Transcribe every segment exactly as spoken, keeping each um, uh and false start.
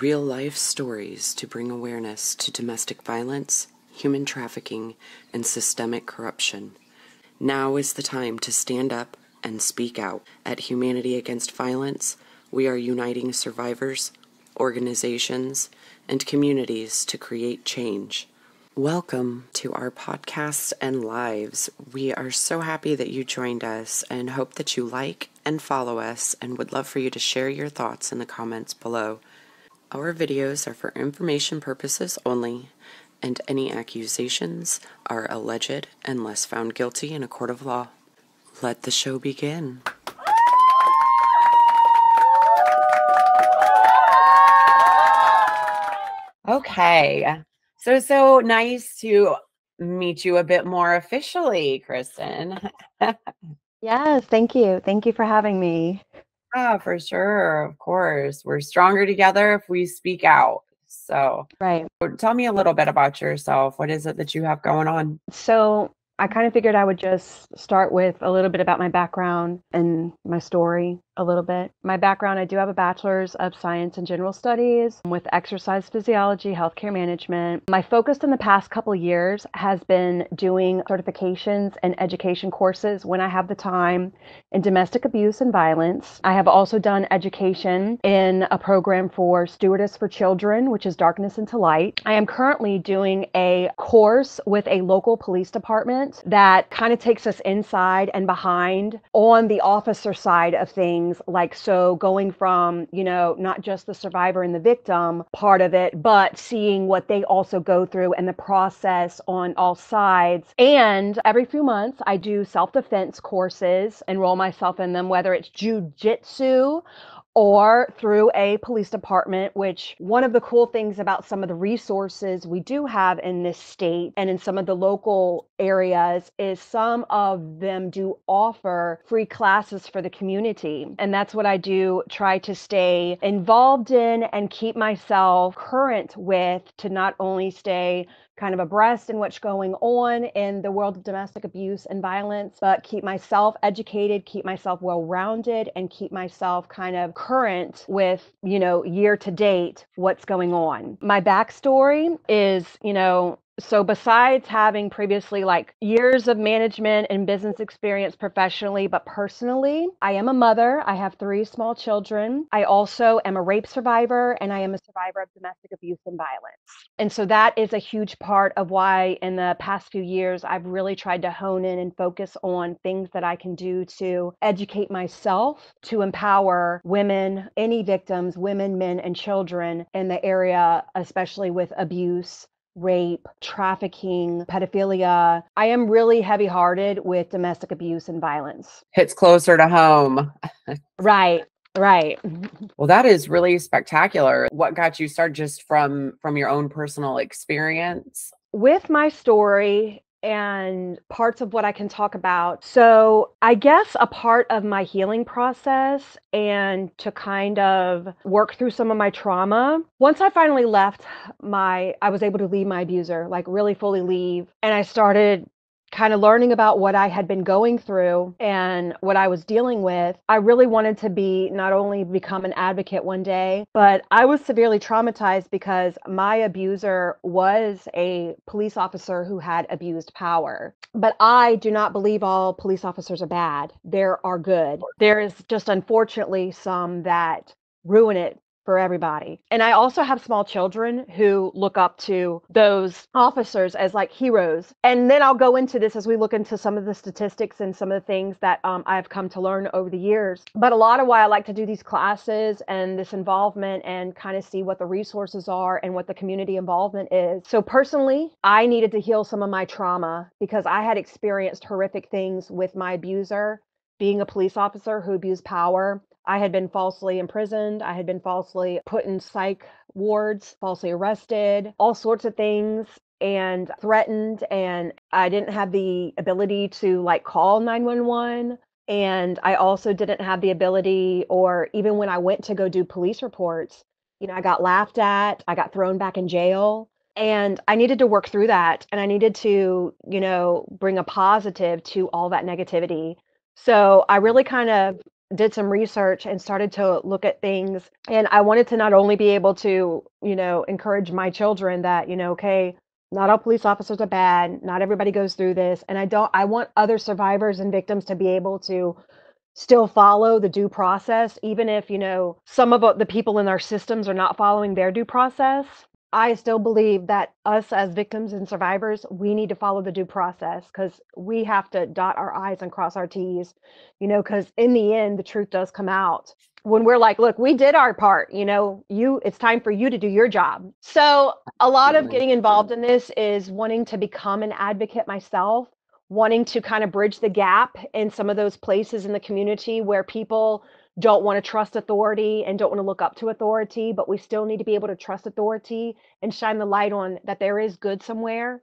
real-life stories to bring awareness to domestic violence, human trafficking, and systemic corruption. Now is the time to stand up and speak out. At Humanity Against Violence, we are uniting survivors, organizations, and communities to create change. Welcome to our podcasts and lives. We are so happy that you joined us and hope that you like and follow us, and would love for you to share your thoughts in the comments below. Our videos are for information purposes only, and any accusations are alleged unless found guilty in a court of law. Let the show begin. Okay, so, so nice to meet you a bit more officially, Kristen. Yes, thank you. Thank you for having me. Oh, for sure. Of course. We're stronger together if we speak out. So, right. Tell me a little bit about yourself. What is it that you have going on? So I kind of figured I would just start with a little bit about my background and my story a little bit. My background, I do have a bachelor's of science in general studies with exercise physiology, healthcare management. My focus in the past couple of years has been doing certifications and education courses when I have the time in domestic abuse and violence. I have also done education in a program for stewardess for children, which is Darkness into Light. I am currently doing a course with a local police department that kind of takes us inside and behind on the officer side of things. Like, so going from, you know, not just the survivor and the victim part of it, but seeing what they also go through and the process on all sides. And every few months I do self-defense courses, enroll myself in them, whether it's jujitsu or through a police department, which one of the cool things about some of the resources we do have in this state and in some of the local areas is some of them do offer free classes for the community. And that's what I do try to stay involved in and keep myself current with, to not only stay kind of abreast in what's going on in the world of domestic abuse and violence, but keep myself educated, keep myself well-rounded, and keep myself kind of current with, you know, year to date, what's going on. My backstory is, you know, so besides having previously like years of management and business experience professionally, but personally, I am a mother. I have three small children. I also am a rape survivor, and I am a survivor of domestic abuse and violence. And so that is a huge part of why in the past few years, I've really tried to hone in and focus on things that I can do to educate myself, to empower women, any victims, women, men, and children in the area, especially with abuse, rape, trafficking, pedophilia. I am really heavy-hearted with domestic abuse and violence. Hits closer to home. Right, right. Well, that is really spectacular. What got you started, just from, from your own personal experience? With my story and parts of what I can talk about. So I guess a part of my healing process and to kind of work through some of my trauma. Once I finally left my, I was able to leave my abuser, like really fully leave. And I started kind of learning about what I had been going through and what I was dealing with. I really wanted to be, not only become an advocate one day, but I was severely traumatized because my abuser was a police officer who had abused power. But I do not believe all police officers are bad. There are good. There is just, unfortunately, some that ruin it for everybody. And I also have small children who look up to those officers as like heroes. And then I'll go into this as we look into some of the statistics and some of the things that um, I've come to learn over the years. But a lot of why I like to do these classes and this involvement and kind of see what the resources are and what the community involvement is. So personally, I needed to heal some of my trauma because I had experienced horrific things with my abuser, being a police officer who abused power. I had been falsely imprisoned. I had been falsely put in psych wards, falsely arrested, all sorts of things, and threatened. And I didn't have the ability to like call nine one one. And I also didn't have the ability, or even when I went to go do police reports, you know, I got laughed at, I got thrown back in jail. And I needed to work through that. And I needed to, you know, bring a positive to all that negativity. So I really kind of did some research and started to look at things. And I wanted to not only be able to, you know, encourage my children that, you know, okay, not all police officers are bad, not everybody goes through this. And I don't, I want other survivors and victims to be able to still follow the due process, even if, you know, some of the people in our systems are not following their due process. I still believe that us as victims and survivors, we need to follow the due process, because we have to dot our I's and cross our T's, you know, because in the end, the truth does come out. When we're like, look, we did our part, you know, you, it's time for you to do your job. So a lot of getting involved in this is wanting to become an advocate myself, wanting to kind of bridge the gap in some of those places in the community where people don't want to trust authority and don't want to look up to authority, but we still need to be able to trust authority and shine the light on that there is good somewhere,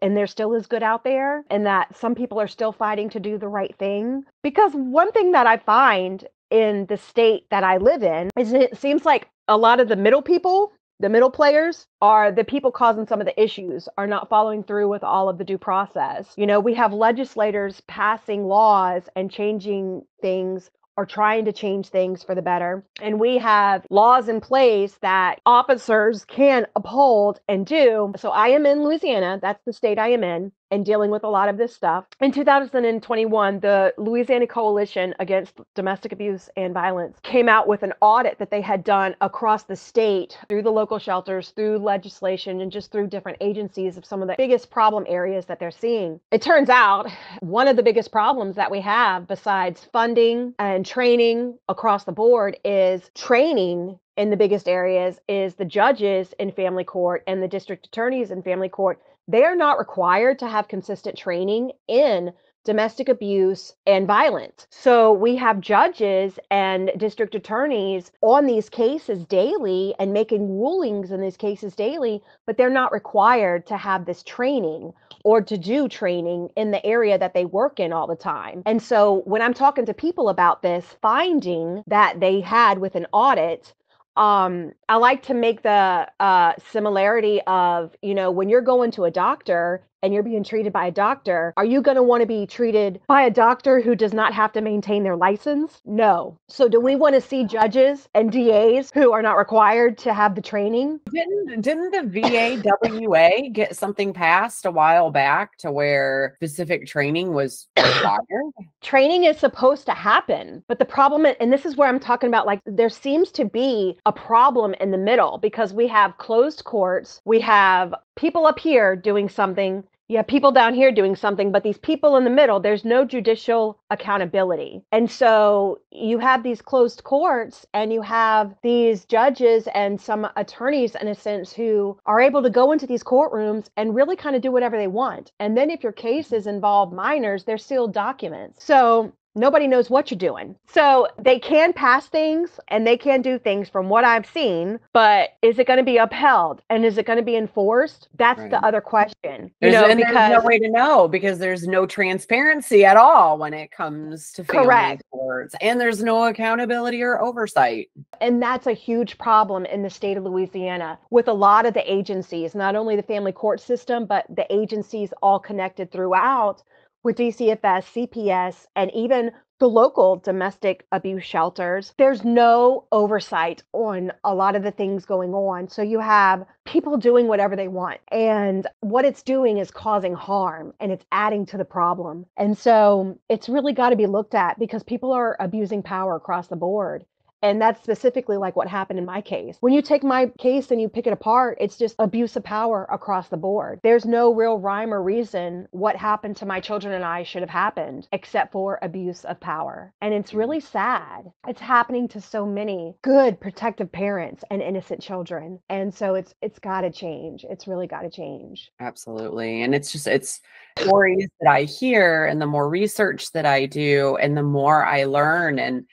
and there still is good out there, and that some people are still fighting to do the right thing. Because one thing that I find in the state that I live in is it seems like a lot of the middle people, the middle players, are the people causing some of the issues, are not following through with all of the due process. You know, we have legislators passing laws and changing things, or trying to change things for the better. And we have laws in place that officers can uphold and do. So I am in Louisiana, that's the state I am in, and dealing with a lot of this stuff. In two thousand twenty-one, the Louisiana Coalition Against Domestic Abuse And Violence came out with an audit that they had done across the state through the local shelters, through legislation, and just through different agencies of some of the biggest problem areas that they're seeing. It turns out one of the biggest problems that we have, besides funding and training across the board, is training in the biggest areas is the judges in family court and the district attorneys in family court. They are not required to have consistent training in domestic abuse and violence. So we have judges and district attorneys on these cases daily and making rulings in these cases daily, but they're not required to have this training or to do training in the area that they work in all the time. And so when I'm talking to people about this finding that they had with an audit, Um, I like to make the uh, similarity of, you know, when you're going to a doctor and you're being treated by a doctor, are you going to want to be treated by a doctor who does not have to maintain their license? No. So do we want to see judges and D As who are not required to have the training? Didn't, didn't the V A W A get something passed a while back to where specific training was required? Training is supposed to happen, but the problem, and this is where I'm talking about, like, there seems to be a problem in the middle, because we have closed courts, we have people up here doing something, you have people down here doing something, but these people in the middle, there's no judicial accountability. And so you have these closed courts and you have these judges and some attorneys, in a sense, who are able to go into these courtrooms and really kind of do whatever they want. And then if your cases involve minors, they're sealed documents. So nobody knows what you're doing. So they can pass things and they can do things from what I've seen, but is it going to be upheld? And is it going to be enforced? That's right. The other question. There's, you know, because there's no way to know, because there's no transparency at all when it comes to family Correct. courts, and there's no accountability or oversight. And that's a huge problem in the state of Louisiana with a lot of the agencies, not only the family court system, but the agencies all connected throughout, with D C F S, C P S, and even the local domestic abuse shelters. There's no oversight on a lot of the things going on. So you have people doing whatever they want. And what it's doing is causing harm, and it's adding to the problem. And so it's really got to be looked at, because people are abusing power across the board. And that's specifically like what happened in my case. When you take my case and you pick it apart, it's just abuse of power across the board. There's no real rhyme or reason what happened to my children and I should have happened, except for abuse of power. And it's really sad. It's happening to so many good, protective parents and innocent children. And so it's it's got to change. It's really got to change. Absolutely. And it's just, it's stories that I hear, and the more research that I do, and the more I learn. And,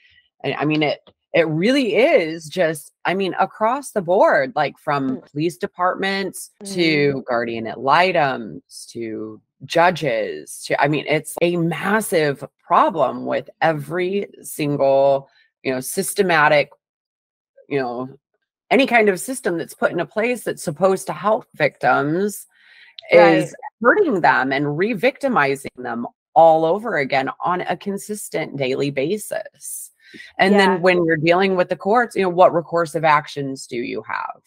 and I mean, it, It really is just, I mean, across the board, like from police departments to guardian ad litem to judges to, I mean, it's a massive problem with every single, you know, systematic, you know, any kind of system that's put into place that's supposed to help victims right. is hurting them and re-victimizing them all over again on a consistent daily basis. And yeah. then when you're dealing with the courts, you know, what recoursive actions do you have?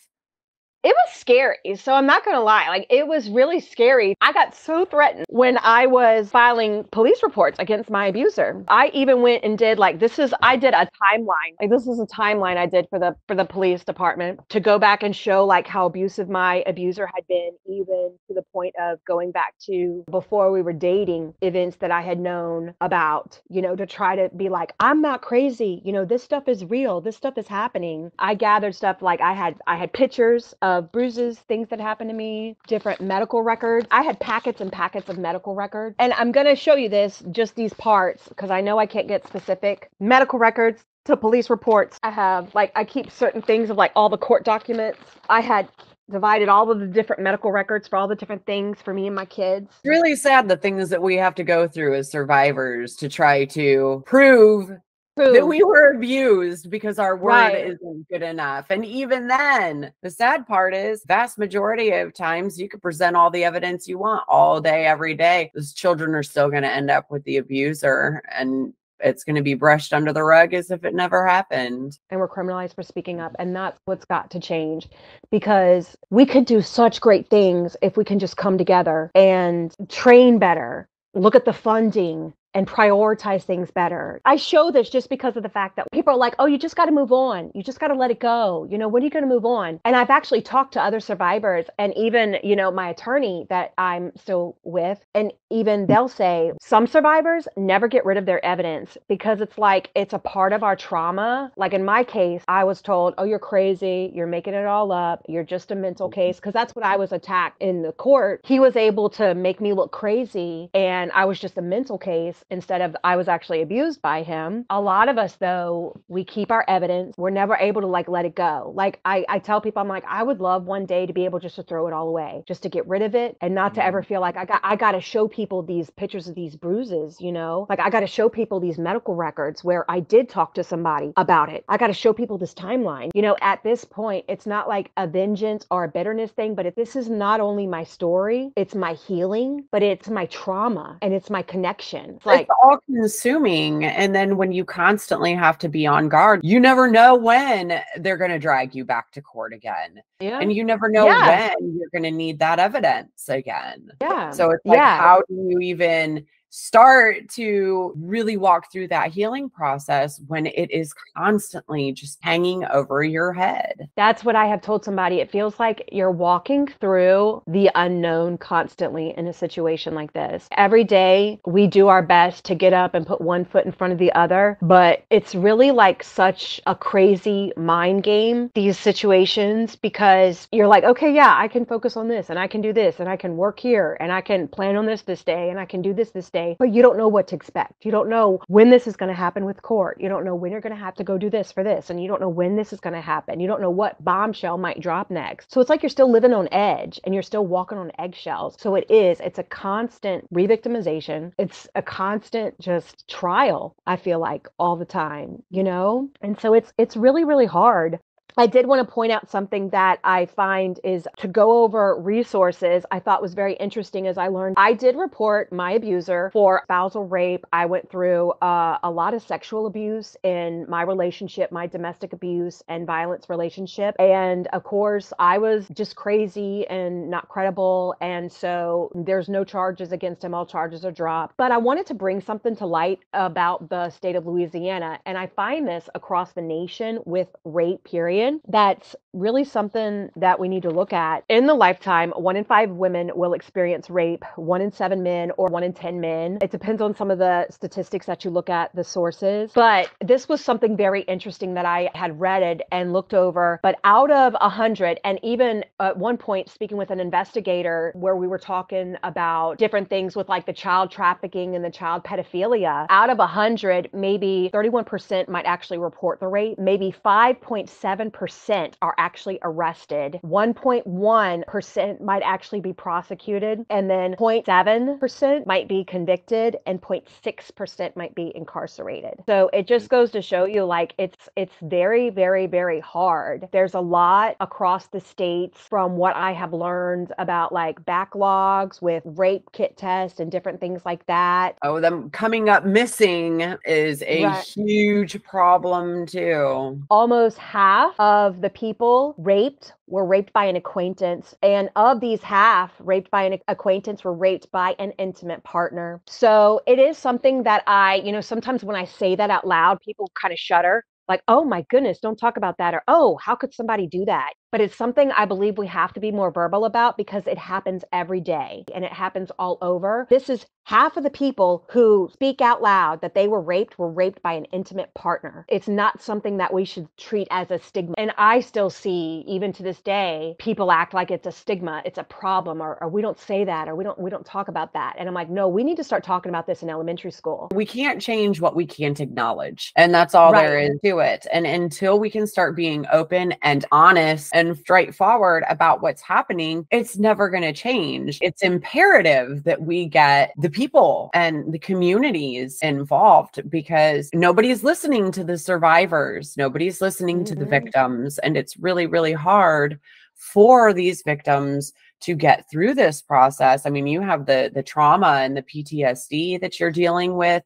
It was scary. So I'm not going to lie. Like, it was really scary. I got so threatened when I was filing police reports against my abuser. I even went and did like, this is, I did a timeline. Like, this is a timeline I did for the, for the police department to go back and show like how abusive my abuser had been, even to the point of going back to before we were dating, events that I had known about, you know, to try to be like, I'm not crazy. You know, this stuff is real. This stuff is happening. I gathered stuff. Like I had, I had pictures of Of bruises, things that happened to me, different medical records. I had packets and packets of medical records. And I'm going to show you this, just these parts, because I know I can't get specific. Medical records to police reports. I have, like, I keep certain things of like all the court documents. I had divided all of the different medical records for all the different things for me and my kids. It's really sad the things that we have to go through as survivors to try to prove Food. that we were abused because our word right. isn't good enough. And even then, the sad part is vast majority of times you could present all the evidence you want all day, every day. Those children are still going to end up with the abuser, and it's going to be brushed under the rug as if it never happened. And we're criminalized for speaking up. And that's what's got to change, because we could do such great things if we can just come together and train better, look at the funding, and prioritize things better. I show this just because of the fact that people are like, oh, you just got to move on. You just got to let it go. You know, when are you going to move on? And I've actually talked to other survivors and even, you know, my attorney that I'm still with. And even they'll say some survivors never get rid of their evidence because it's like, it's a part of our trauma. Like in my case, I was told, oh, you're crazy. You're making it all up. You're just a mental case. Because that's what I was attacked in the court. He was able to make me look crazy. And I was just a mental case, instead of I was actually abused by him. A lot of us, though, we keep our evidence. We're never able to like let it go. Like I, I tell people, I'm like, I would love one day to be able just to throw it all away, just to get rid of it and not to ever feel like I got I got to show people these pictures of these bruises, you know, like I got to show people these medical records where I did talk to somebody about it. I got to show people this timeline. You know, at this point, it's not like a vengeance or a bitterness thing, but if this is not only my story, it's my healing, but it's my trauma and it's my connection. It's like, all consuming. And then when you constantly have to be on guard, you never know when they're going to drag you back to court again. Yeah. And you never know yeah. when you're going to need that evidence again. Yeah. So it's like, yeah. how do you even start to really walk through that healing process when it is constantly just hanging over your head? That's what I have told somebody. It feels like you're walking through the unknown constantly in a situation like this. Every day we do our best to get up and put one foot in front of the other, but it's really like such a crazy mind game, these situations, because you're like, okay, yeah, I can focus on this and I can do this and I can work here and I can plan on this this day and I can do this this day. But you don't know what to expect. You don't know when this is going to happen with court. You don't know when you're going to have to go do this for this. And you don't know when this is going to happen. You don't know what bombshell might drop next. So it's like you're still living on edge and you're still walking on eggshells. So it is, it's a constant re-victimization. It's a constant just trial, I feel like, all the time, you know? And so it's it's really, really hard. I did want to point out something that I find is to go over resources I thought was very interesting as I learned. I did report my abuser for spousal rape. I went through uh, a lot of sexual abuse in my relationship, my domestic abuse and violence relationship. And of course, I was just crazy and not credible. And so there's no charges against him. All charges are dropped. But I wanted to bring something to light about the state of Louisiana. And I find this across the nation with rape, period. That's really something that we need to look at. In the lifetime, one in five women will experience rape, one in seven men, or one in ten men. It depends on some of the statistics that you look at, the sources. But this was something very interesting that I had read and looked over. But out of one hundred, and even at one point speaking with an investigator where we were talking about different things with like the child trafficking and the child pedophilia, out of one hundred, maybe thirty-one percent might actually report the rape, maybe five point seven percent one percent are actually arrested. one point one percent might actually be prosecuted, and then zero point seven percent might be convicted, and zero point six percent might be incarcerated. So it just goes to show you, like, it's it's very, very, very hard. There's a lot across the states from what I have learned about, like, backlogs with rape kit tests and different things like that. Oh, them coming up missing is a right. huge problem too. Almost half of the people raped were raped by an acquaintance. And of these half raped by an acquaintance were raped by an intimate partner. So it is something that I, you know, sometimes when I say that out loud, people kind of shudder. Like, oh my goodness, don't talk about that. Or, oh, how could somebody do that? But it's something I believe we have to be more verbal about, because it happens every day and it happens all over. This is half of the people who speak out loud that they were raped were raped by an intimate partner. It's not something that we should treat as a stigma. And I still see, even to this day, people act like it's a stigma, it's a problem, or, or we don't say that, or we don't we don't talk about that. And I'm like, no, we need to start talking about this in elementary school. We can't change what we can't acknowledge. And that's all right. there is to it. And until we can start being open and honest and straightforward about what's happening, it's never going to change. It's imperative that we get the people and the communities involved, because nobody's listening to the survivors. Nobody's listening mm-hmm. to the victims. And it's really, really hard for these victims to get through this process. I mean, you have the, the trauma and the P T S D that you're dealing with.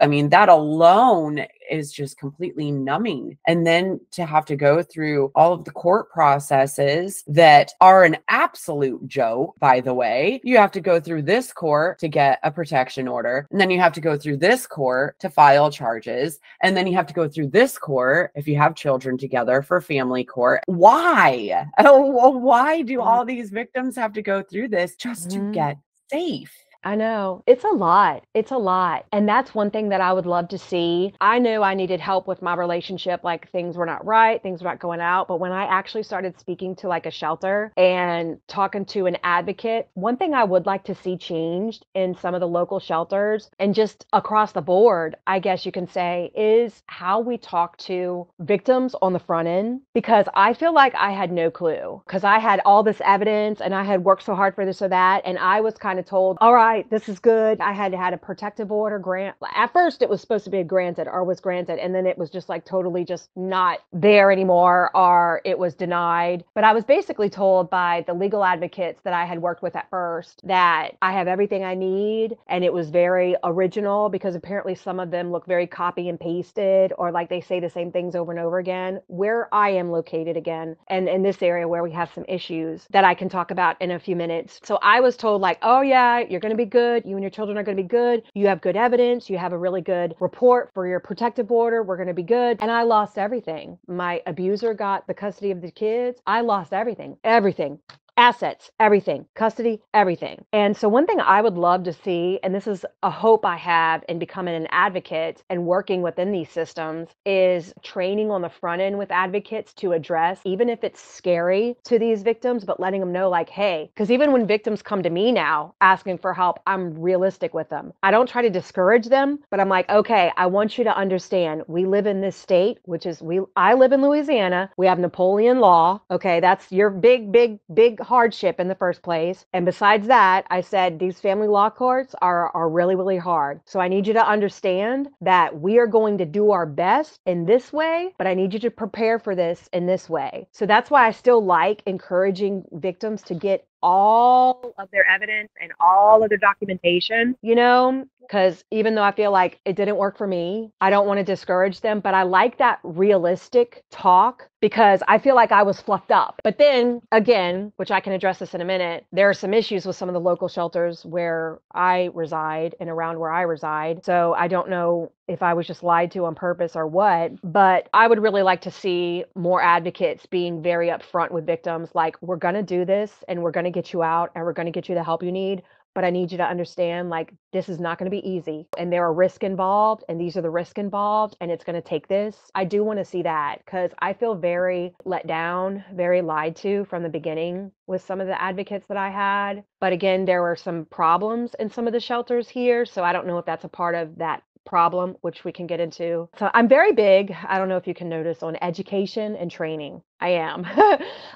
I mean, that alone is just completely numbing. And then to have to go through all of the court processes that are an absolute joke, by the way. You have to go through this court to get a protection order. And then you have to go through this court to file charges. And then you have to go through this court, if you have children together, for family court. Why? Oh, why do all these victims have to go through this just to get safe? I know. It's a lot. It's a lot. And that's one thing that I would love to see. I knew I needed help with my relationship. Like, things were not right. Things were not going out. But when I actually started speaking to, like, a shelter and talking to an advocate, one thing I would like to see changed in some of the local shelters and just across the board, I guess you can say, is how we talk to victims on the front end. Because I feel like I had no clue, because I had all this evidence and I had worked so hard for this or that. And I was kind of told, all right, this is good. I had had a protective order grant. At first, it was supposed to be granted or was granted. And then it was just like totally just not there anymore, or it was denied. But I was basically told by the legal advocates that I had worked with at first that I have everything I need. And it was very original, because apparently some of them look very copy and pasted, or like they say the same things over and over again. Where I am located again, and in this area where we have some issues that I can talk about in a few minutes. So I was told, like, oh yeah, you're going to be good. You and your children are going to be good. You have good evidence. You have a really good report for your protective order. We're going to be good. And I lost everything. My abuser got the custody of the kids. I lost everything, everything. Assets, everything, custody, everything. And so one thing I would love to see, and this is a hope I have in becoming an advocate and working within these systems, is training on the front end with advocates to address, even if it's scary to these victims, but letting them know, like, hey, because even when victims come to me now asking for help, I'm realistic with them. I don't try to discourage them, but I'm like, okay, I want you to understand, we live in this state, which is, we, I live in Louisiana. We have Napoleon Law. Okay, that's your big, big, big hardship in the first place. And besides that, I said, these family law courts are, are really, really hard. So I need you to understand that we are going to do our best in this way, but I need you to prepare for this in this way. So that's why I still like encouraging victims to get all of their evidence and all of their documentation, you know, because even though I feel like it didn't work for me, I don't want to discourage them, but I like that realistic talk, because I feel like I was fluffed up. But then again, which I can address this in a minute, there are some issues with some of the local shelters where I reside and around where I reside. So I don't know if I was just lied to on purpose or what, but I would really like to see more advocates being very upfront with victims. Like, we're going to do this and we're going to get you out and we're going to get you the help you need. But I need you to understand, like, this is not going to be easy, and there are risks involved, and these are the risks involved, and it's going to take this. I do want to see that, because I feel very let down, very lied to from the beginning with some of the advocates that I had. But again, there were some problems in some of the shelters here. So I don't know if that's a part of that problem, which we can get into. So I'm very big, I don't know if you can notice, on education and training. I am.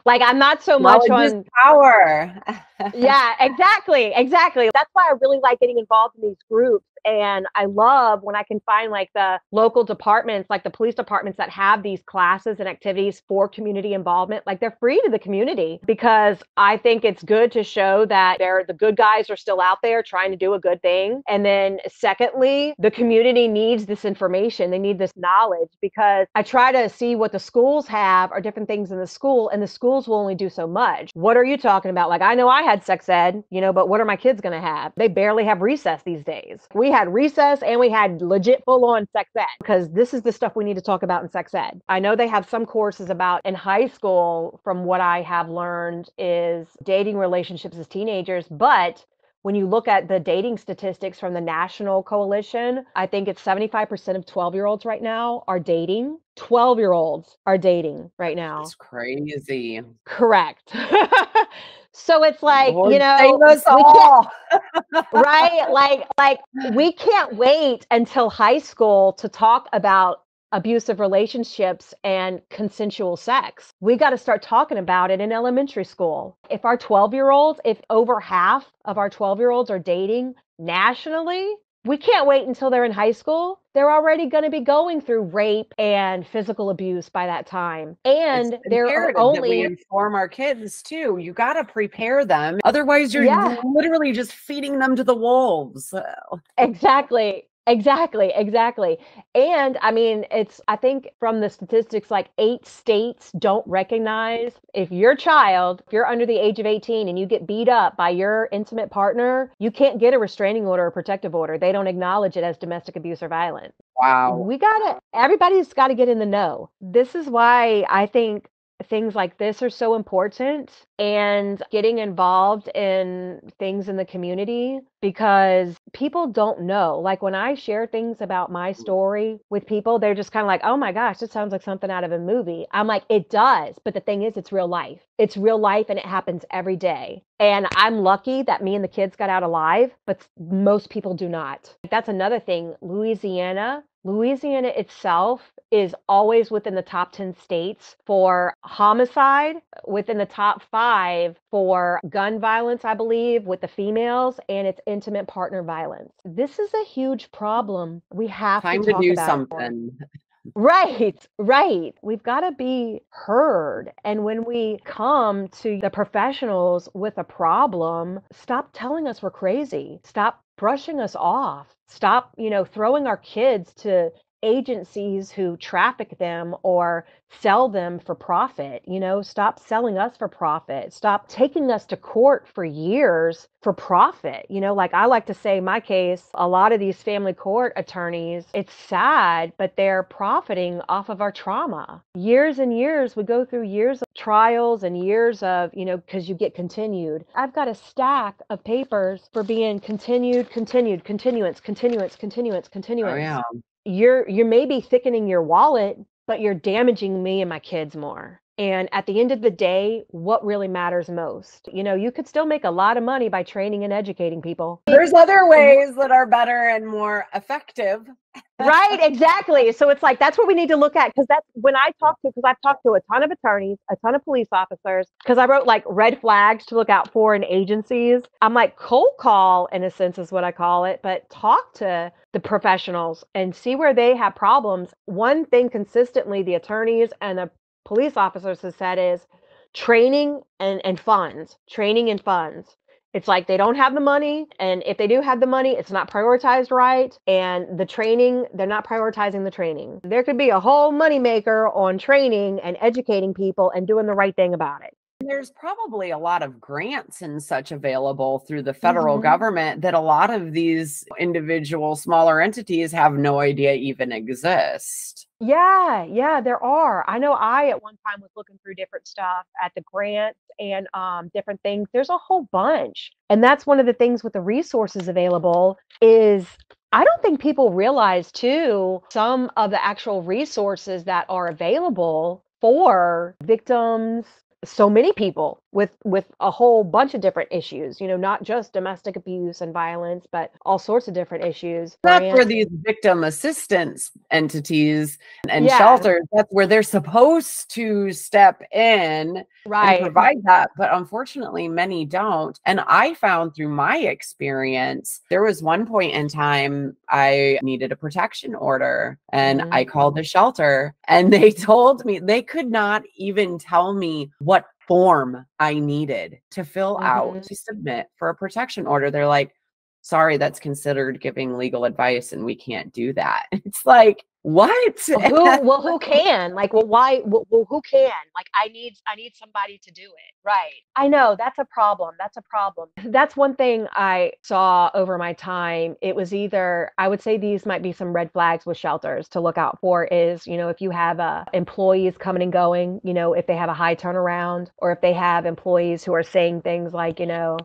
Like, I'm not so much on power. Yeah, exactly. Exactly. That's why I really like getting involved in these groups. And I love when I can find like the local departments, like the police departments that have these classes and activities for community involvement. Like, they're free to the community, because I think it's good to show that they're, the good guys are still out there trying to do a good thing. And then secondly, the community needs this information. They need this knowledge, because I try to see what the schools have or different things in the school, and the schools will only do so much. What are you talking about? Like, I know I had sex ed, you know, but what are my kids going to have? They barely have recess these days. We had recess and we had legit full-on sex ed, because this is the stuff we need to talk about in sex ed. I know they have some courses about in high school, from what I have learned, is dating relationships as teenagers, but when you look at the dating statistics from the National Coalition, I think it's seventy-five percent of twelve-year-olds right now are dating. twelve-year-olds are dating right now. That's crazy. Correct. So it's like, Lord, you know, we can't, right? Like, like we can't wait until high school to talk about abusive relationships and consensual sex. We got to start talking about it in elementary school. If our twelve-year-olds, if over half of our twelve-year-olds are dating nationally, we can't wait until they're in high school. They're already going to be going through rape and physical abuse by that time. And there are only we inform our kids too. You got to prepare them. Otherwise you're yeah. literally just feeding them to the wolves. So. Exactly. Exactly. Exactly. And I mean, it's, I think from the statistics, like eight states don't recognize if your child, if you're under the age of eighteen and you get beat up by your intimate partner, you can't get a restraining order or protective order. They don't acknowledge it as domestic abuse or violence. Wow. We gotta, everybody's got to get in the know. This is why I think things like this are so important, and getting involved in things in the community, because people don't know. Like when I share things about my story with people, they're just kind of like, oh my gosh, that sounds like something out of a movie. I'm like, it does. But the thing is, it's real life. It's real life and it happens every day. And I'm lucky that me and the kids got out alive, but most people do not. That's another thing. Louisiana, Louisiana itself is always within the top ten states for homicide, within the top five for gun violence, I believe, with the females, and it's intimate partner violence. This is a huge problem. We have Time to, talk to do about something. It. Right, right. We've got to be heard. And when we come to the professionals with a problem, stop telling us we're crazy. Stop brushing us off. Stop, you know, throwing our kids to agencies who traffic them or sell them for profit. You know, stop selling us for profit. Stop taking us to court for years for profit. You know, like I like to say in my case, a lot of these family court attorneys, it's sad, but they're profiting off of our trauma. Years and years, we go through years of trials and years of, you know, because you get continued. I've got a stack of papers for being continued, continued, continuance, continuance, continuance, continuance. Oh, yeah. You're you're maybe thickening your wallet, but you're damaging me and my kids more. And at the end of the day, what really matters most? You know, you could still make a lot of money by training and educating people. There's other ways that are better and more effective. Right, exactly. So it's like, that's what we need to look at. Because that's when I talk to, because I've talked to a ton of attorneys, a ton of police officers, because I wrote like red flags to look out for in agencies. I'm like, cold call in a sense is what I call it, but talk to the professionals and see where they have problems. One thing consistently, the attorneys and the police officers have said is training and, and funds, training and funds. It's like they don't have the money. And if they do have the money, it's not prioritized right. And the training, they're not prioritizing the training. There could be a whole moneymaker on training and educating people and doing the right thing about it. There's probably a lot of grants and such available through the federal mm-hmm. government that a lot of these individual smaller entities have no idea even exist. Yeah, yeah, there are. I know I at one time was looking through different stuff at the grants and um, different things. There's a whole bunch. And that's one of the things with the resources available is I don't think people realize too, some of the actual resources that are available for victims. So many people, with with a whole bunch of different issues, you know, not just domestic abuse and violence, but all sorts of different issues. Except for these victim assistance entities and yeah. shelters, that's where they're supposed to step in right. and provide that. But unfortunately, many don't. And I found through my experience, there was one point in time I needed a protection order and mm-hmm. I called the shelter and they told me, they could not even tell me what form I needed to fill mm-hmm. out to submit for a protection order. They're like, sorry, that's considered giving legal advice and we can't do that. It's like, what? Well, who, well, who can? Like, well, why? Well, who can? Like, I need, I need somebody to do it. Right. I know that's a problem. That's a problem. That's one thing I saw over my time. It was either, I would say these might be some red flags with shelters to look out for is, you know, if you have uh, employees coming and going, you know, if they have a high turnaround or if they have employees who are saying things like, you know,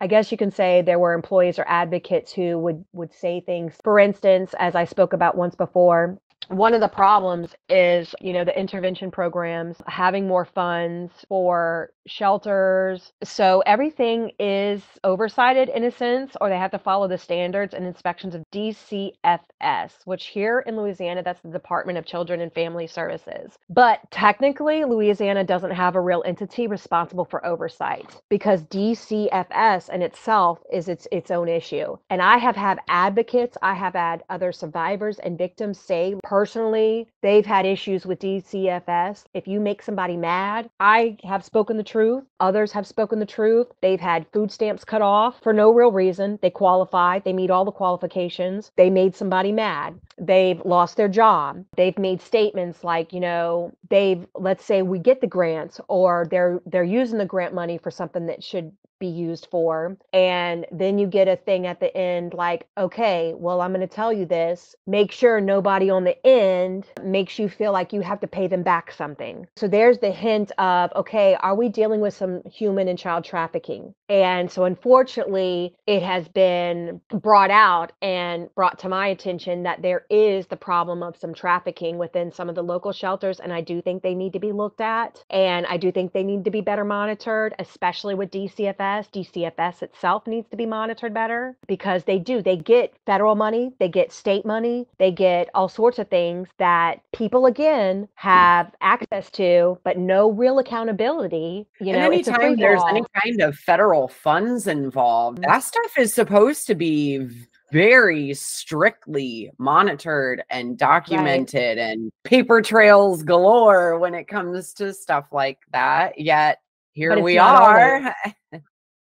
I guess you can say there were employees or advocates who would, would say things. For instance, as I spoke about once before, one of the problems is, you know, the intervention programs, having more funds for shelters. So everything is oversighted in a sense, or they have to follow the standards and inspections of D C F S, which here in Louisiana, that's the Department of Children and Family Services. But technically, Louisiana doesn't have a real entity responsible for oversight because D C F S in itself is its its own issue. And I have had advocates, I have had other survivors and victims say personally, they've had issues with D C F S. If you make somebody mad, I have spoken the truth. truth. Others have spoken the truth. They've had food stamps cut off for no real reason. They qualify. They meet all the qualifications. They made somebody mad. They've lost their job. They've made statements like, you know, they've, let's say we get the grants or they're, they're using the grant money for something that should be used for. And then you get a thing at the end like, okay, well, I'm going to tell you this. Make sure nobody on the end makes you feel like you have to pay them back something. So there's the hint of, okay, are we dealing with some human and child trafficking? And so unfortunately, it has been brought out and brought to my attention that there is the problem of some trafficking within some of the local shelters. And I do think they need to be looked at. And I do think they need to be better monitored, especially with D C F S. D C F S itself needs to be monitored better because they do. They get federal money, they get state money, they get all sorts of things that people, again, have access to, but no real accountability. You know, and anytime there's any kind of federal funds involved, that stuff is supposed to be very strictly monitored and documented, right. and paper trails galore when it comes to stuff like that. Yet here we are.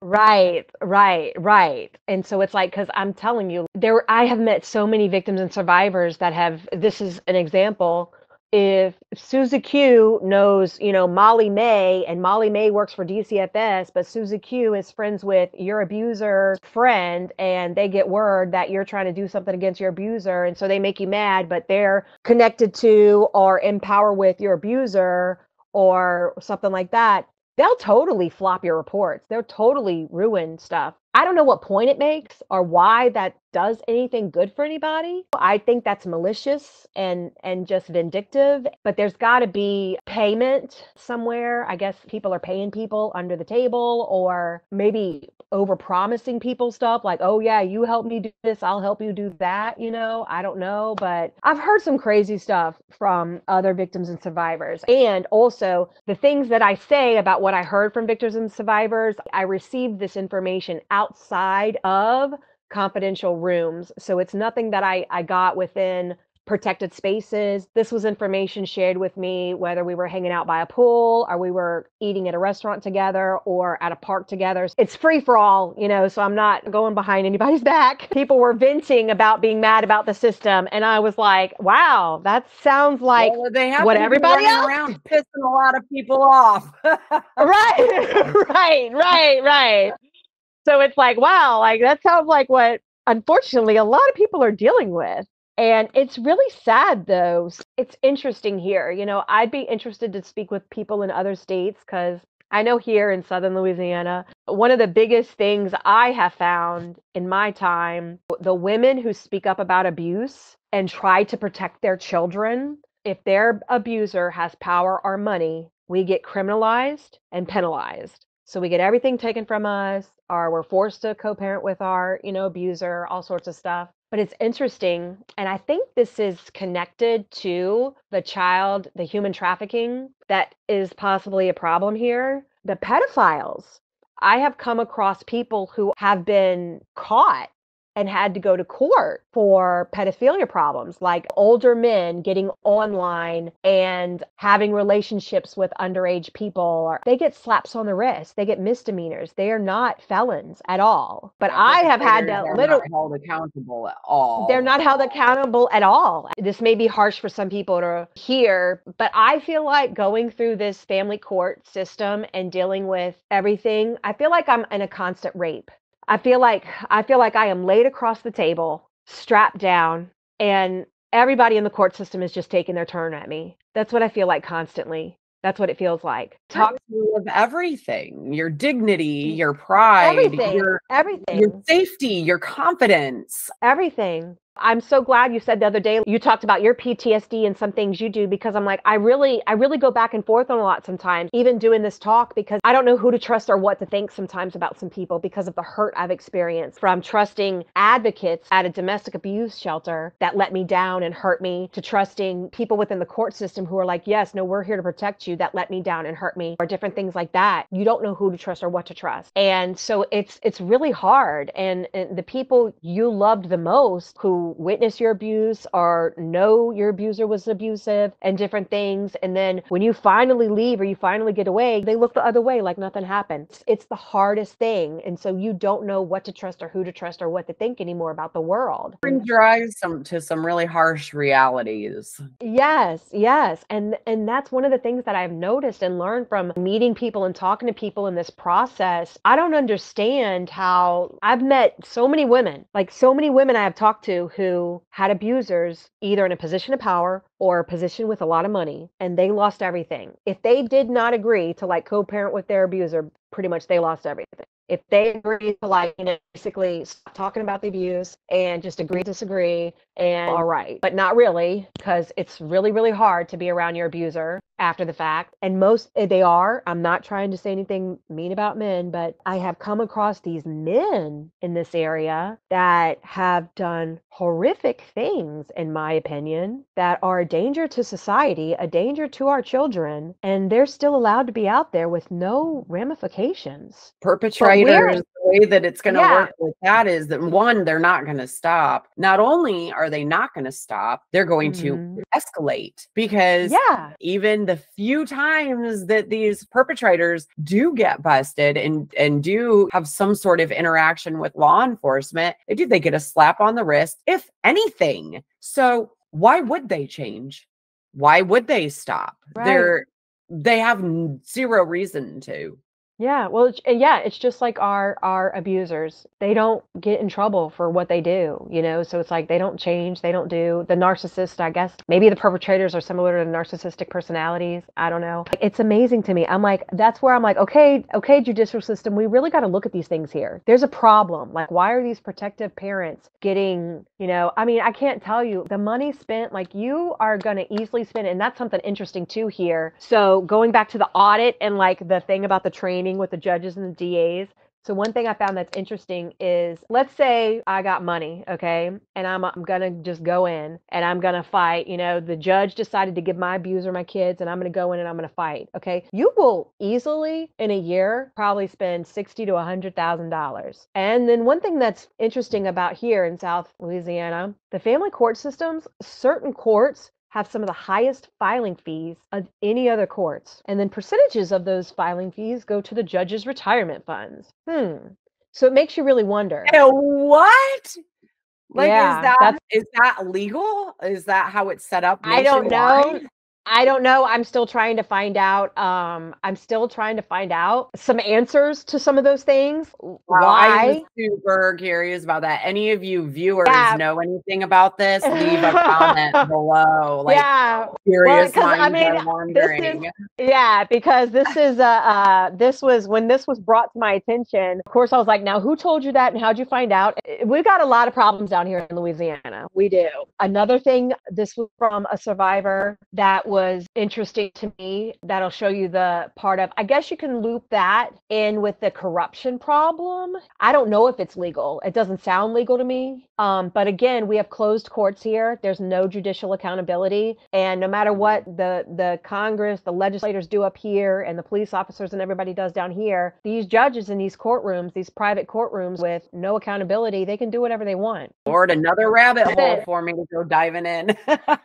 Right, right, right. And so it's like, because I'm telling you, there, I have met so many victims and survivors that have, this is an example. If Susie Q knows, you know, Molly May and Molly May works for D C F S, but Susie Q is friends with your abuser's friend and they get word that you're trying to do something against your abuser. And so they make you mad, but they're connected to or in power with your abuser or something like that. They'll totally flop your reports. They'll totally ruin stuff. I don't know what point it makes or why that does anything good for anybody. I think that's malicious and, and just vindictive, but there's got to be payment somewhere. I guess people are paying people under the table or maybe overpromising people stuff like, oh yeah, you help me do this, I'll help you do that. You know, I don't know, but I've heard some crazy stuff from other victims and survivors. And also the things that I say about what I heard from victims and survivors, I received this information out outside of confidential rooms. So it's nothing that I, I got within protected spaces. This was information shared with me, whether we were hanging out by a pool or we were eating at a restaurant together or at a park together. It's free for all, you know, so I'm not going behind anybody's back. People were venting about being mad about the system. And I was like, wow, that sounds like well, they have what everybody else around pissing a lot of people off. right, right, right, right. So it's like, wow, like that sounds like what, unfortunately, a lot of people are dealing with. And it's really sad, though. It's interesting here. You know, I'd be interested to speak with people in other states because I know here in Southern Louisiana, one of the biggest things I have found in my time, the women who speak up about abuse and try to protect their children, if their abuser has power or money, we get criminalized and penalized. So we get everything taken from us, or we're forced to co-parent with our, you know, abuser, all sorts of stuff. But it's interesting, and I think this is connected to the child, the human trafficking that is possibly a problem here. The pedophiles. I have come across people who have been caught and had to go to court for pedophilia problems, like older men getting online and having relationships with underage people. Or they get slaps on the wrist. They get misdemeanors. They are not felons at all. But yeah, I have had to literally held accountable at all. They're not held accountable at all. This may be harsh for some people to hear, but I feel like going through this family court system and dealing with everything, I feel like I'm in a constant rape. I feel like I feel like I am laid across the table, strapped down, and everybody in the court system is just taking their turn at me. That's what I feel like constantly. That's what it feels like. Talk to you of everything, your dignity, your pride, everything, your, everything, your safety, your confidence, everything. I'm so glad you said the other day, you talked about your P T S D and some things you do, because I'm like, I really, I really go back and forth on a lot sometimes, even doing this talk, because I don't know who to trust or what to think sometimes about some people because of the hurt I've experienced from trusting advocates at a domestic abuse shelter that let me down and hurt me, to trusting people within the court system who are like, yes, no, we're here to protect you, that let me down and hurt me, or different things like that. You don't know who to trust or what to trust. And so it's, it's really hard. And, and the people you loved the most who witness your abuse or know your abuser was abusive and different things. And then when you finally leave or you finally get away, they look the other way like nothing happened. It's, it's the hardest thing. And so you don't know what to trust or who to trust or what to think anymore about the world. It drives some to some really harsh realities. Yes, yes. And, and that's one of the things that I've noticed and learned from meeting people and talking to people in this process. I don't understand how I've met so many women, like so many women I have talked to who had abusers either in a position of power or a position with a lot of money, and they lost everything. If they did not agree to like co-parent with their abuser, pretty much they lost everything. If they agreed to like, you know, basically stop talking about the abuse and just agree, disagree, and all right, but not really, because it's really, really hard to be around your abuser after the fact. And most, they are, I'm not trying to say anything mean about men, but I have come across these men in this area that have done horrific things, in my opinion, that are a danger to society, a danger to our children, and they're still allowed to be out there with no ramifications. Perpetrators, the way that it's going to yeah. work with that is that, one, they're not going to stop. Not only are they not going to stop, they're going mm-hmm. to escalate, because yeah. even the few times that these perpetrators do get busted and, and do have some sort of interaction with law enforcement, they do, they get a slap on the wrist, if anything. So why would they change? Why would they stop? Right. They're, they have zero reason to. Yeah. Well, it's, yeah, it's just like our, our abusers. They don't get in trouble for what they do, you know? So it's like, they don't change. They don't do the narcissist, I guess. Maybe the perpetrators are similar to narcissistic personalities. I don't know. It's amazing to me. I'm like, that's where I'm like, okay, okay, judicial system, we really got to look at these things here. There's a problem. Like, why are these protective parents getting, you know, I mean, I can't tell you the money spent, like you are going to easily spend. And that's something interesting too here. So going back to the audit and like the thing about the training with the judges and the D As. So one thing I found that's interesting is, let's say I got money, okay, and I'm, I'm going to just go in and I'm going to fight. You know, the judge decided to give my abuser my kids, and I'm going to go in and I'm going to fight, okay? You will easily in a year probably spend sixty thousand to one hundred thousand dollars. And then one thing that's interesting about here in South Louisiana, the family court systems, certain courts have some of the highest filing fees of any other courts. And then percentages of those filing fees go to the judges' retirement funds. Hmm. So it makes you really wonder. And what? Like, yeah, is that is that legal? Is that how it's set up nationwide? I don't know. I don't know. I'm still trying to find out. Um, I'm still trying to find out some answers to some of those things. Wow, why? I'm super curious about that. Any of you viewers yeah. know anything about this? Leave a comment below. Like, yeah, curious well, minds I mean, are wondering. This is, yeah, because this is uh, uh, this was when this was brought to my attention. Of course, I was like, now who told you that, and how'd you find out? We've got a lot of problems down here in Louisiana. We do. Another thing. This was from a survivor that was was interesting to me. That'll show you the part of, I guess you can loop that in with the corruption problem. I don't know if it's legal. It doesn't sound legal to me. Um, but again, we have closed courts here. There's no judicial accountability. And no matter what the, the Congress, the legislators do up here and the police officers and everybody does down here, these judges in these courtrooms, these private courtrooms with no accountability, they can do whatever they want. Lord, another rabbit hole for me to go diving in.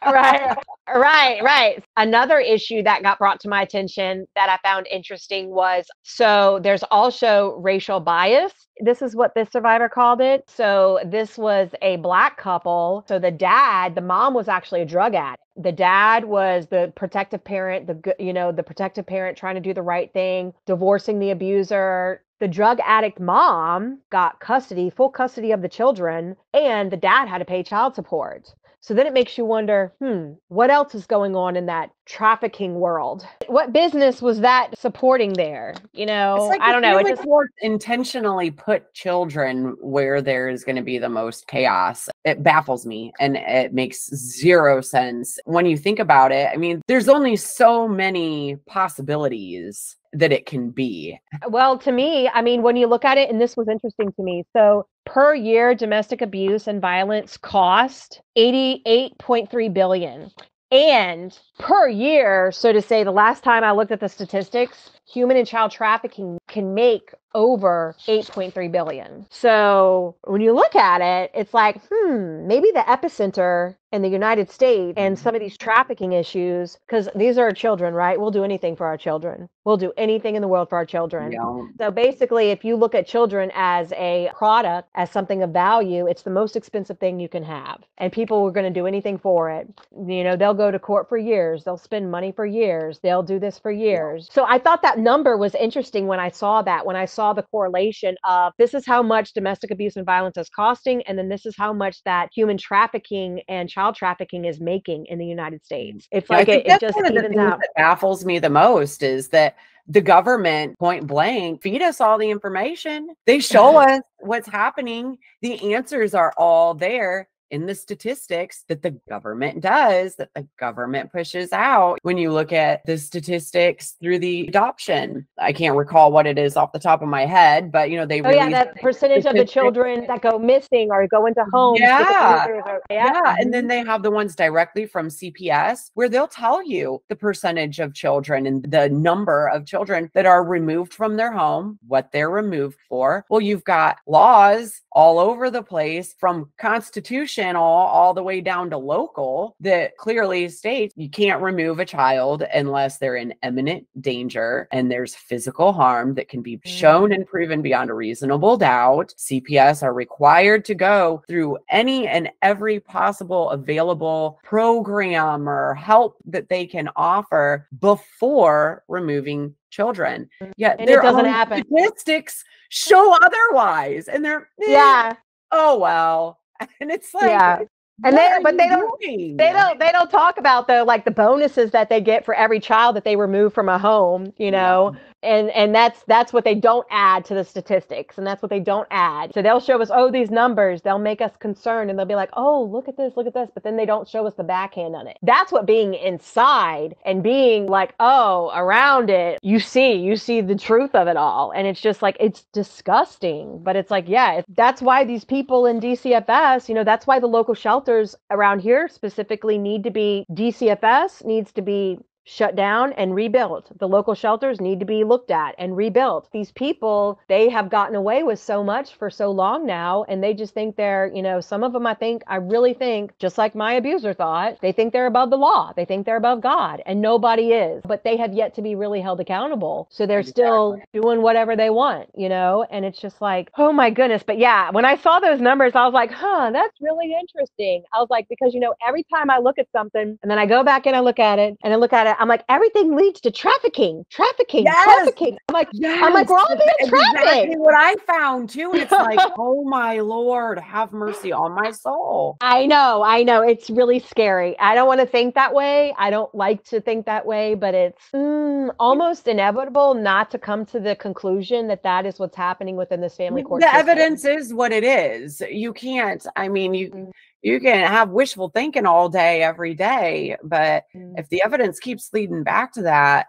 Right. Right, right. Another issue that got brought to my attention that I found interesting was, so there's also racial bias. This is what this survivor called it. So this was a Black couple. So the dad, the mom was actually a drug addict. The dad was the protective parent, the, you know, the protective parent trying to do the right thing, divorcing the abuser. The drug addict mom got custody, full custody of the children, and the dad had to pay child support. So then it makes you wonder, hmm, what else is going on in that trafficking world? What business was that supporting there? You know, it's like I don't know. It just intentionally put children where there is going to be the most chaos. It baffles me and it makes zero sense when you think about it. I mean, there's only so many possibilities that it can be. Well, to me, I mean, when you look at it, and this was interesting to me. So per year, domestic abuse and violence cost eighty-eight point three billion dollars. And per year, so to say, the last time I looked at the statistics, human and child trafficking can make over eight point three billion dollars. So when you look at it, it's like, hmm, maybe the epicenter in the United States and some of these trafficking issues, because these are our children, right? We'll do anything for our children. We'll do anything in the world for our children. Yeah. So basically, if you look at children as a product, as something of value, it's the most expensive thing you can have. And people are going to do anything for it. You know, they'll go to court for years. They'll spend money for years. They'll do this for years. Yeah. So I thought that number was interesting when I saw that, when I saw saw the correlation of this is how much domestic abuse and violence is costing, and then this is how much that human trafficking and child trafficking is making in the United States. It's yeah, like it, it just evens out. One of the things that baffles me the most is that the government point blank feed us all the information. They show us what's happening. The answers are all there in the statistics that the government does, that the government pushes out. When you look at the statistics through the adoption, I can't recall what it is off the top of my head, but you know, they- Oh yeah, that percentage of the children that go missing or go into homes. Yeah. Or, yeah. Yeah, and then they have the ones directly from C P S where they'll tell you the percentage of children and the number of children that are removed from their home, what they're removed for. Well, you've got laws all over the place, from constitution All, all the way down to local, that clearly states you can't remove a child unless they're in imminent danger and there's physical harm that can be shown and proven beyond a reasonable doubt. C P S are required to go through any and every possible available program or help that they can offer before removing children. Yet and it doesn't happen. Statistics show otherwise, and they're yeah. Oh well. And it's like, yeah. And they, but they don't, doing? they don't, they don't talk about though, like the bonuses that they get for every child that they remove from a home, you know, yeah. and, and that's, that's what they don't add to the statistics, and that's what they don't add. So they'll show us, oh, these numbers, they'll make us concerned, and they'll be like, oh, look at this, look at this. But then they don't show us the backhand on it. That's what being inside and being like, oh, around it, you see, you see the truth of it all. And it's just like, it's disgusting, but it's like, yeah, that's why these people in D C F S, you know, that's why the local shelter around here specifically need to be, D C F S needs to be shut down and rebuilt. The local shelters need to be looked at and rebuilt. These people, they have gotten away with so much for so long now, and they just think they're, you know, some of them, I think, I really think, just like my abuser thought, they think they're above the law. They think they're above God, and nobody is, but they have yet to be really held accountable. So they're exactly. still doing whatever they want, you know, and it's just like, oh my goodness. But yeah, when I saw those numbers, I was like, huh, that's really interesting. I was like, because, you know, every time I look at something and then I go back and I look at it and I look at it, I'm like, everything leads to trafficking, trafficking, yes. trafficking. I'm like, yes. I'm like, we're all being trafficked. Exactly what I found too. It's like, oh my Lord, have mercy on my soul. I know, I know. It's really scary. I don't want to think that way. I don't like to think that way, but it's mm, almost inevitable not to come to the conclusion that that is what's happening within this family court. The system. Evidence is what it is. You can't, I mean, you, you can have wishful thinking all day, every day. But mm. if the evidence keeps leading back to that,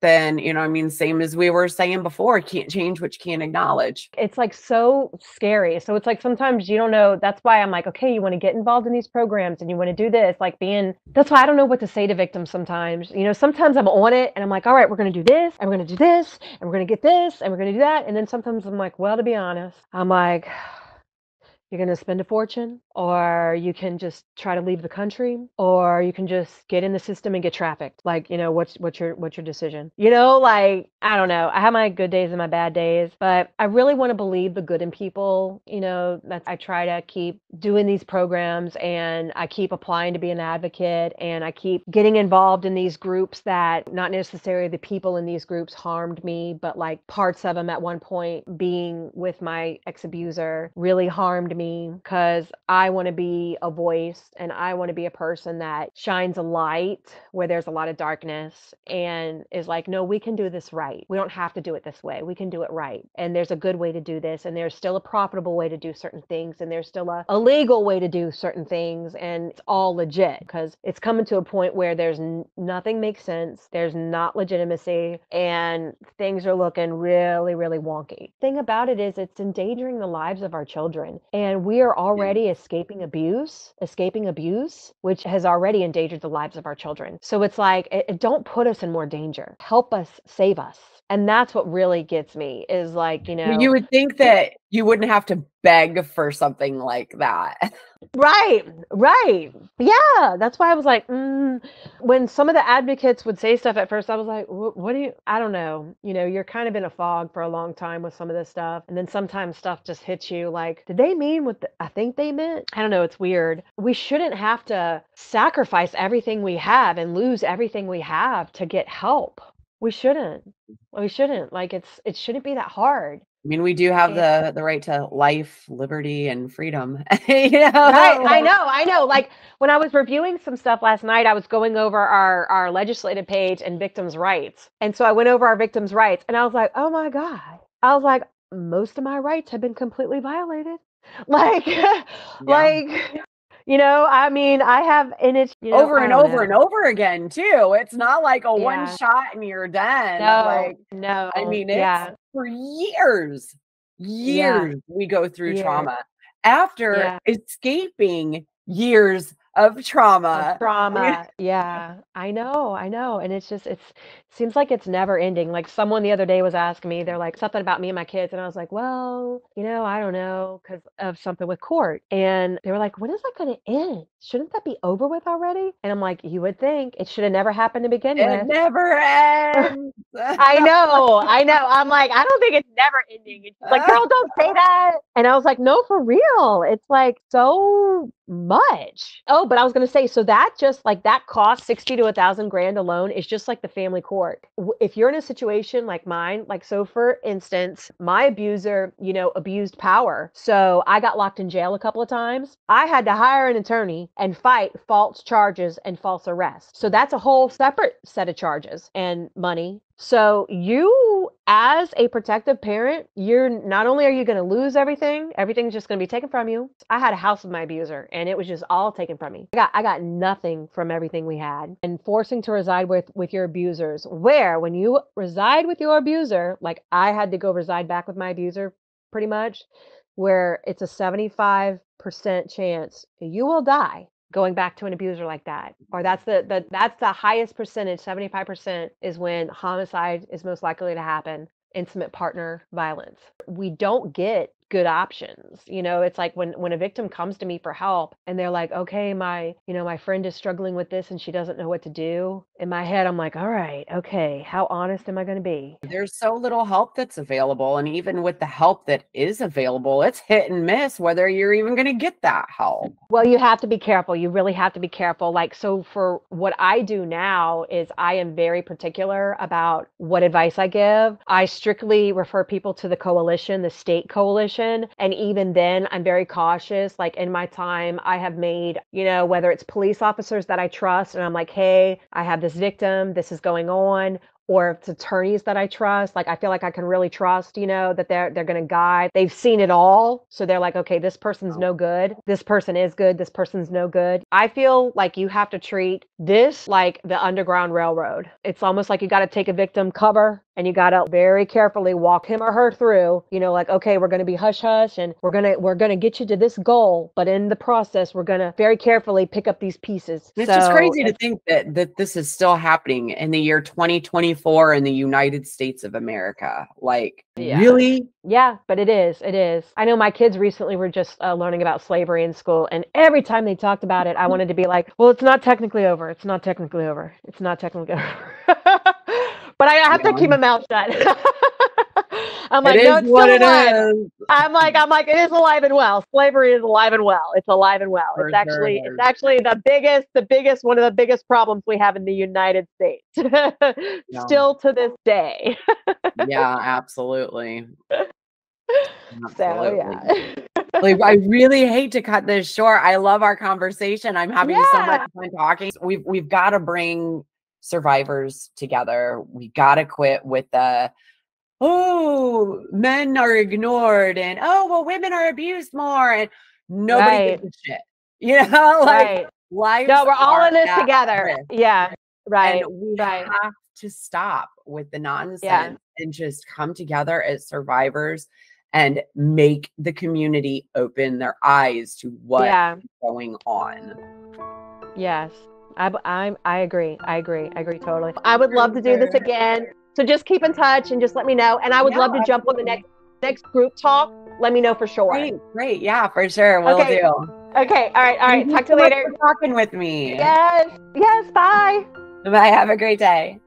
then, you know, I mean, same as we were saying before, can't change what you can't acknowledge. It's like so scary. So it's like sometimes you don't know. That's why I'm like, okay, you want to get involved in these programs and you want to do this, like being, that's why I don't know what to say to victims sometimes. You know, sometimes I'm on it and I'm like, all right, we're going to do this and we're going to do this and we're going to get this and we're going to do that. And then sometimes I'm like, well, to be honest, I'm like, you're going to spend a fortune, or you can just try to leave the country, or you can just get in the system and get trafficked. Like, you know, what's, what's your, what's your decision? You know, like, I don't know. I have my good days and my bad days, but I really want to believe the good in people. You know, that I try to keep doing these programs, and I keep applying to be an advocate, and I keep getting involved in these groups that not necessarily the people in these groups harmed me, but like parts of them at one point being with my ex-abuser really harmed me. Because I want to be a voice, and I want to be a person that shines a light where there's a lot of darkness, and is like, no, we can do this right. We don't have to do it this way. We can do it right. And there's a good way to do this. And there's still a profitable way to do certain things. And there's still a, a legal way to do certain things. And it's all legit, because it's coming to a point where there's n- nothing makes sense. There's not legitimacy, and things are looking really, really wonky. Thing about it is it's endangering the lives of our children. And And we are already escaping abuse, escaping abuse, which has already endangered the lives of our children. So it's like, it, it don't put us in more danger. Help us, save us. And that's what really gets me is like, you know. You would think that you wouldn't have to beg for something like that. Right, right. Yeah, that's why I was like, mm. when some of the advocates would say stuff at first, I was like, what do you, I don't know. You know, you're kind of in a fog for a long time with some of this stuff. And then sometimes stuff just hits you like, did they mean what the, I think they meant? I don't know, it's weird. We shouldn't have to sacrifice everything we have and lose everything we have to get help. We shouldn't, we shouldn't. Like it's, it shouldn't be that hard. I mean, we do have the, the right to life, liberty, and freedom. You know? Right. I know. I know. Like when I was reviewing some stuff last night, I was going over our, our legislative page and victims' rights. And so I went over our victims' rights, and I was like, oh my God. I was like, most of my rights have been completely violated. Like, yeah. like, you know, I mean, I have, and it's you know, over and over know. and over again too. It's not like a yeah. one shot and you're done. No, like, no. I mean, it's, yeah. For years, years, yeah. we go through yeah. trauma after yeah. escaping years of trauma. Of trauma. yeah, I know. I know. And it's just, it's, it seems like it's never ending. Like someone the other day was asking me, they're like something about me and my kids. And I was like, well, you know, I don't know, because of something with court. And they were like, when is that going to end? Shouldn't that be over with already? And I'm like, you would think it should have never happened to begin with. It never ends. I know. I know. I'm like, I don't think it's never ending. It's like, girl, don't say that. And I was like, no, for real. It's like so much. Oh, but I was going to say, so that just like that cost sixty to a thousand grand alone is just like the family court. If you're in a situation like mine, like, so for instance, my abuser, you know, abused power. So I got locked in jail a couple of times. I had to hire an attorney and fight false charges and false arrest. So that's a whole separate set of charges and money. So you, as a protective parent, you're not only are you going to lose everything, everything's just going to be taken from you. I had a house with my abuser, and it was just all taken from me. I got I got nothing from everything we had. And forcing to reside with with your abusers, where when you reside with your abuser, like I had to go reside back with my abuser, pretty much, where it's a seventy-five percent chance you will die going back to an abuser like that, or that's the, the that's the highest percentage. seventy-five percent is when homicide is most likely to happen, intimate partner violence. We don't get good options. You know, it's like when, when a victim comes to me for help and they're like, okay, my, you know, my friend is struggling with this and she doesn't know what to do. In my head, I'm like, all right, okay, how honest am I going to be? There's so little help that's available. And even with the help that is available, it's hit and miss whether you're even going to get that help. Well, you have to be careful. You really have to be careful. Like, so for what I do now is I am very particular about what advice I give. I strictly refer people to the coalition, the state coalition. And even then, I'm very cautious. Like in my time, I have made, you know, whether it's police officers that I trust, and I'm like, hey, I have this victim, this is going on. or it's attorneys that I trust. Like, I feel like I can really trust, you know, that they're they're going to guide. They've seen it all. So they're like, okay, this person's no good. This person is good. This person's no good. I feel like you have to treat this like the Underground Railroad. It's almost like you got to take a victim cover and you got to very carefully walk him or her through, you know, like, okay, we're going to be hush hush and we're going to, we're going to get you to this goal. But in the process, we're going to very carefully pick up these pieces. It's so, just crazy to think that, that this is still happening in the year twenty twenty-four in the United States of America. Like, yeah. Really? Yeah, but it is. It is. I know my kids recently were just uh, learning about slavery in school. And every time they talked about it, I wanted to be like, well, it's not technically over. It's not technically over. It's not technically over. But I have yeah. to keep my mouth shut. I'm like, it no, it's what still it alive. Is. I'm like, I'm like, it is alive and well. Slavery is alive and well. It's alive and well. For it's sure actually, it it's actually the biggest, the biggest, one of the biggest problems we have in the United States, yeah. still to this day. Yeah, absolutely. Absolutely. So yeah. Like, I really hate to cut this short. I love our conversation. I'm having yeah. so much fun talking. We've we've got to bring survivors together. We got to quit with the, oh, men are ignored and, oh, well, women are abused more and nobody right. gives a shit. You know, like, right. no, we're all in this together. Risk. Yeah, right. And we right. have to stop with the nonsense yeah. and just come together as survivors and make the community open their eyes to what's yeah. going on. Yes, I, I, I agree. I agree. I agree totally. I would love to do this again. So just keep in touch and just let me know. And I would yeah, love to jump on the next next group talk. Let me know for sure. Great, great. Yeah, for sure. We'll okay. do. Okay. All right. All right. Talk to you later. Thanks for talking with me. Yes. Yes. Bye. Bye. Have a great day.